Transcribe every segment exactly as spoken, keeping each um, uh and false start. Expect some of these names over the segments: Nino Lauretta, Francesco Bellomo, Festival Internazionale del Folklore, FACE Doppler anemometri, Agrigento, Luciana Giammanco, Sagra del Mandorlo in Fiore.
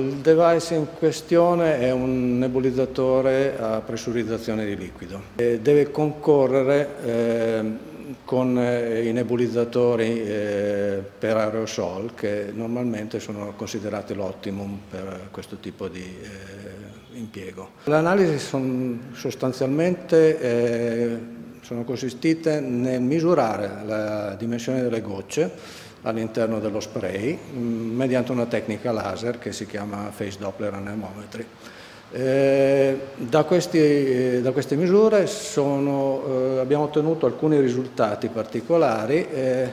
Il device in questione è un nebulizzatore a pressurizzazione di liquido e deve concorrere eh, con i nebulizzatori eh, per aerosol, che normalmente sono considerati l'optimum per questo tipo di eh, impiego. Le analisi son sostanzialmente eh, sono consistite nel misurare la dimensione delle gocce all'interno dello spray mediante una tecnica laser che si chiama FACE Doppler anemometri. Eh, da, questi, eh, da queste misure sono, eh, abbiamo ottenuto alcuni risultati particolari eh,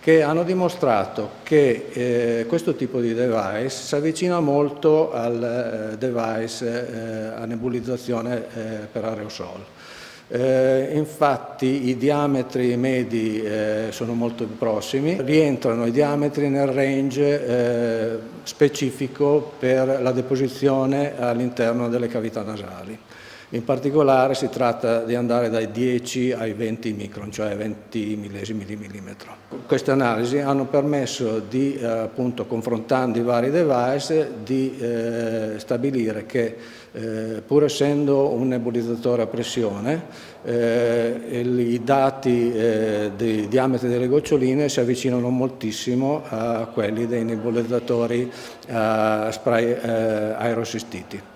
che hanno dimostrato che eh, questo tipo di device si avvicina molto al eh, device eh, a nebulizzazione eh, per aerosol. Eh, infatti i diametri medi eh, sono molto prossimi, rientrano i diametri nel range eh, specifico per la deposizione all'interno delle cavità nasali. In particolare si tratta di andare dai dieci ai venti micron, cioè venti millesimi di millimetro. Queste analisi hanno permesso di, eh, appunto, confrontando i vari device, di eh, stabilire che eh, pur essendo un nebulizzatore a pressione, eh, i dati eh, dei diametri delle goccioline si avvicinano moltissimo a quelli dei nebulizzatori eh, spray eh, aerosistiti.